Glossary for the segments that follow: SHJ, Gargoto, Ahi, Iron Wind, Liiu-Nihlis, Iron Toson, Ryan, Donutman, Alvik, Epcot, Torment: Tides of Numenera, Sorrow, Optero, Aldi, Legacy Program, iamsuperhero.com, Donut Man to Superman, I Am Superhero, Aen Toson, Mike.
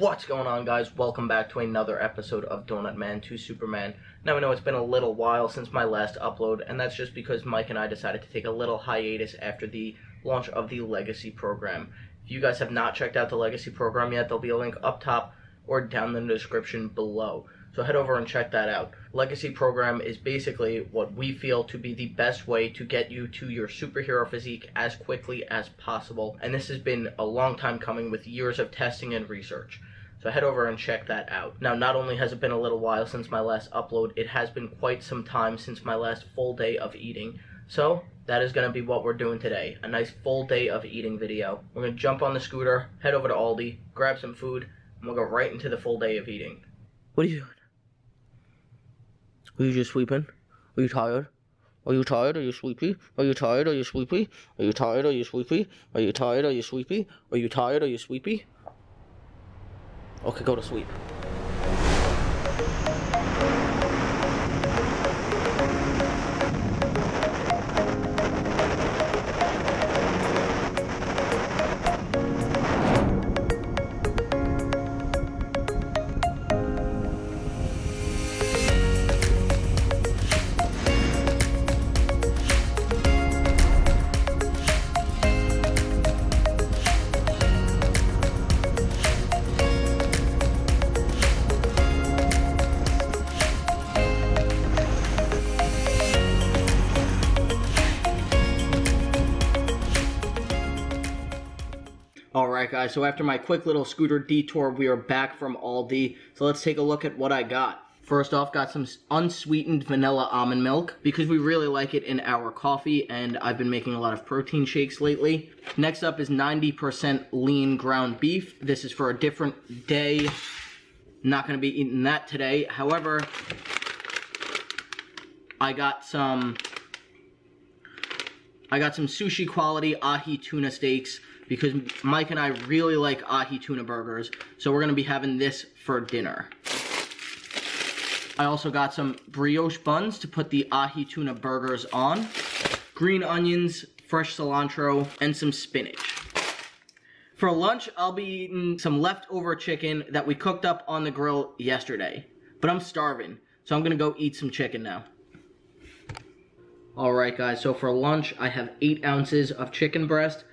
What's going on, guys? Welcome back to another episode of Donut Man to Superman. Now, I know it's been a little while since my last upload, and that's just because Mike and I decided to take a little hiatus after the launch of the Legacy Program. If you guys have not checked out the Legacy Program yet, there'll be a link up top or down in the description below. So head over and check that out. Legacy Program is basically what we feel to be the best way to get you to your superhero physique as quickly as possible. And this has been a long time coming with years of testing and research. So head over and check that out. Now, not only has it been a little while since my last upload, it has been quite some time since my last full day of eating. So that is going to be what we're doing today. A nice full day of eating video. We're going to jump on the scooter, head over to Aldi, grab some food, and we'll go right into the full day of eating. What are you doing? Are you just sleeping? Are you tired? Are you tired? Are you sleepy? Are you tired? Are you sleepy? Are you tired? Are you sleepy? Are you tired? Are you sleepy? Are you tired? Are you sleepy? Okay, go to sleep. Alright guys, so after my quick little scooter detour, we are back from Aldi, so let's take a look at what I got. First off, got some unsweetened vanilla almond milk, because we really like it in our coffee, and I've been making a lot of protein shakes lately. Next up is 90% lean ground beef. This is for a different day. Not going to be eating that today. However, I got some sushi quality Ahi tuna steaks, because Mike and I really like Ahi tuna burgers, so we're going to be having this for dinner. I also got some brioche buns to put the Ahi tuna burgers on, green onions, fresh cilantro, and some spinach. For lunch, I'll be eating some leftover chicken that we cooked up on the grill yesterday, but I'm starving, so I'm going to go eat some chicken now. Alright guys, so for lunch, I have 8 ounces of chicken breast,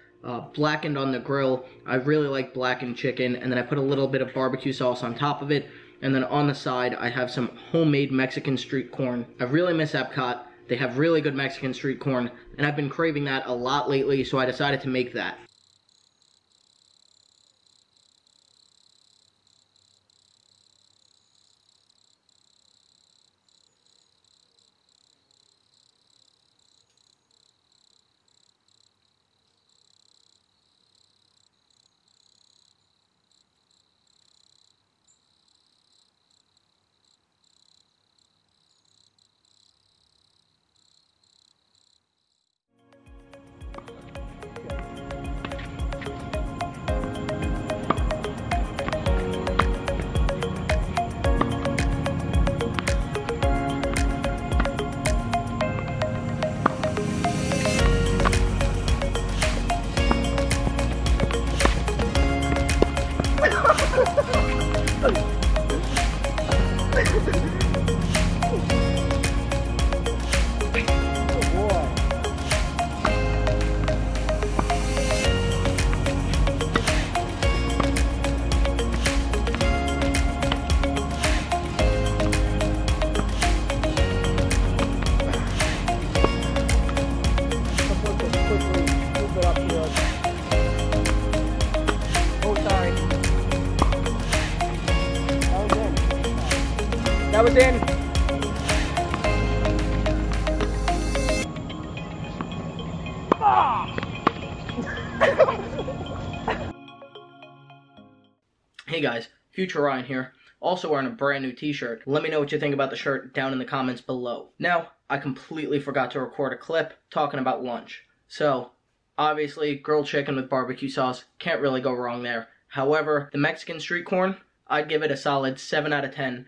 blackened on the grill. I really like blackened chicken, and then I put a little bit of barbecue sauce on top of it, and then on the side I have some homemade Mexican street corn. I really miss Epcot. They have really good Mexican street corn, and I've been craving that a lot lately, so I decided to make that. That was in. Ah! Hey guys, Future Ryan here, also wearing a brand new t-shirt. Let me know what you think about the shirt down in the comments below. Now, I completely forgot to record a clip talking about lunch. So, obviously, grilled chicken with barbecue sauce, can't really go wrong there. However, the Mexican street corn, I'd give it a solid 7 out of 10.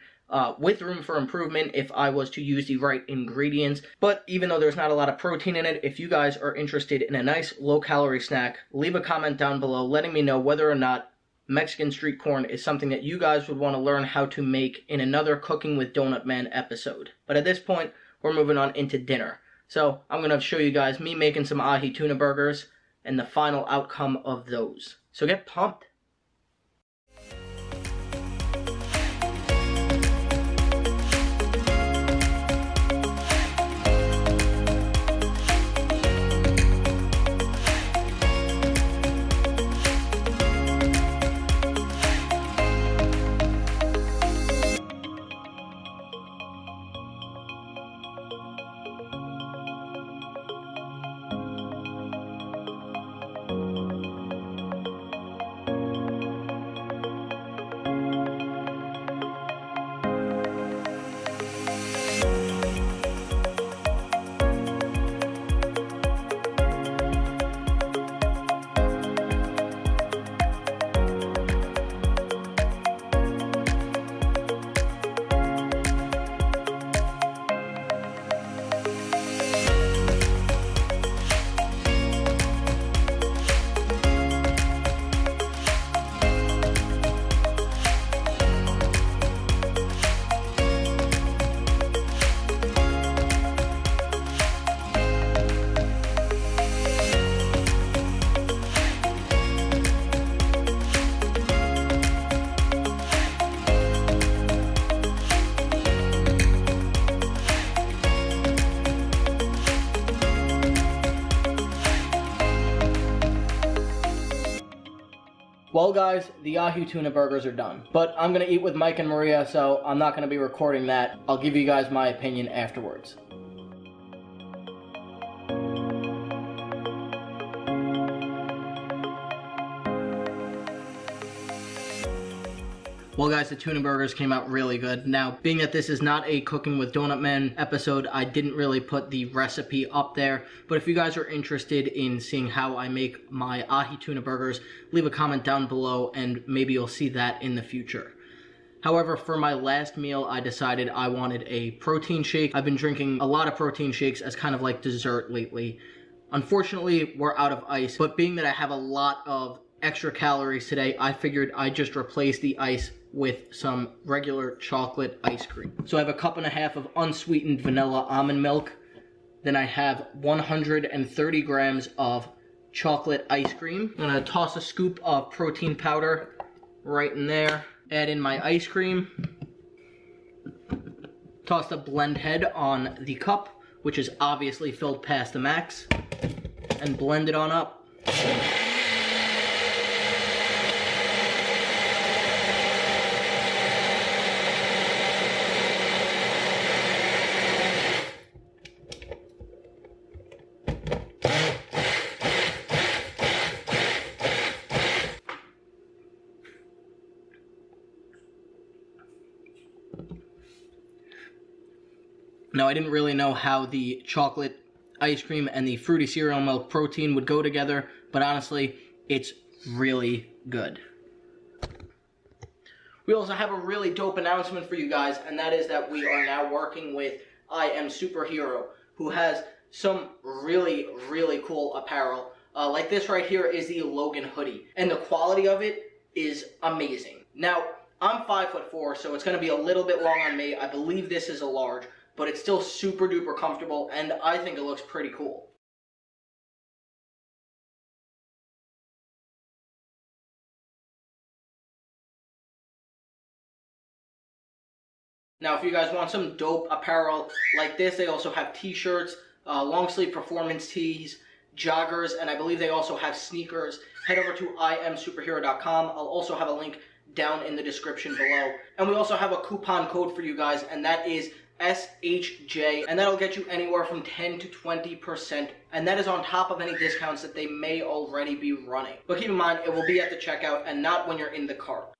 With room for improvement if I was to use the right ingredients. But even though there's not a lot of protein in it, if you guys are interested in a nice low-calorie snack, leave a comment down below letting me know whether or not Mexican street corn is something that you guys would want to learn how to make in another Cooking with Donut Man episode. But at this point, we're moving on into dinner. So I'm going to show you guys me making some ahi tuna burgers and the final outcome of those. So get pumped. Well guys, the ahi tuna burgers are done, but I'm going to eat with Mike and Maria, so I'm not going to be recording that. I'll give you guys my opinion afterwards. Well guys, the tuna burgers came out really good. Now, being that this is not a Cooking with Donut Man episode, I didn't really put the recipe up there, but if you guys are interested in seeing how I make my ahi tuna burgers, leave a comment down below and maybe you'll see that in the future. However, for my last meal, I decided I wanted a protein shake. I've been drinking a lot of protein shakes as kind of like dessert lately. Unfortunately, we're out of ice, but being that I have a lot of extra calories today, I figured I'd just replace the ice with some regular chocolate ice cream. So I have a cup and a half of unsweetened vanilla almond milk. Then I have 130 grams of chocolate ice cream. I'm gonna toss a scoop of protein powder right in there. Add in my ice cream. Toss the blend head on the cup, which is obviously filled past the max, and blend it on up. Now, I didn't really know how the chocolate ice cream and the fruity cereal milk protein would go together, but honestly, it's really good. We also have a really dope announcement for you guys, and that is that we are now working with I Am Superhero, who has some really, really cool apparel. Like this right here is the Logan hoodie, and the quality of it is amazing. Now, I'm 5'4", so it's going to be a little bit long on me. I believe this is a large, but it's still super duper comfortable, and I think it looks pretty cool. Now, if you guys want some dope apparel like this, they also have t-shirts, long sleeve performance tees, joggers, and I believe they also have sneakers. Head over to iamsuperhero.com. I'll also have a link down in the description below. And we also have a coupon code for you guys, and that is SHJ, and that'll get you anywhere from 10 to 20%, and that is on top of any discounts that they may already be running. But keep in mind, it will be at the checkout and not when you're in the cart.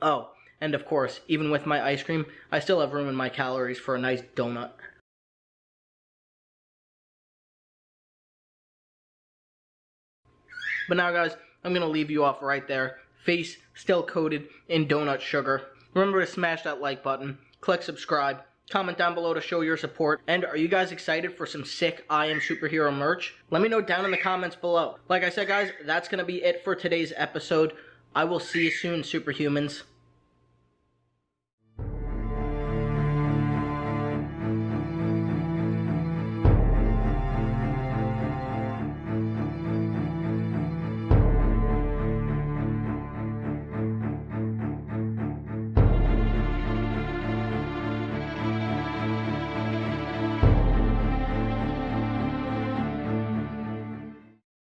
Oh, and of course, even with my ice cream, I still have room in my calories for a nice donut. But now guys, I'm gonna leave you off right there. Face still coated in donut sugar. Remember to smash that like button, click subscribe, Comment down below to show your support. And are you guys excited for some sick I Am Superhero merch? Let me know down in the comments below. Like I said, guys, that's going to be it for today's episode. I will see you soon, superhumans.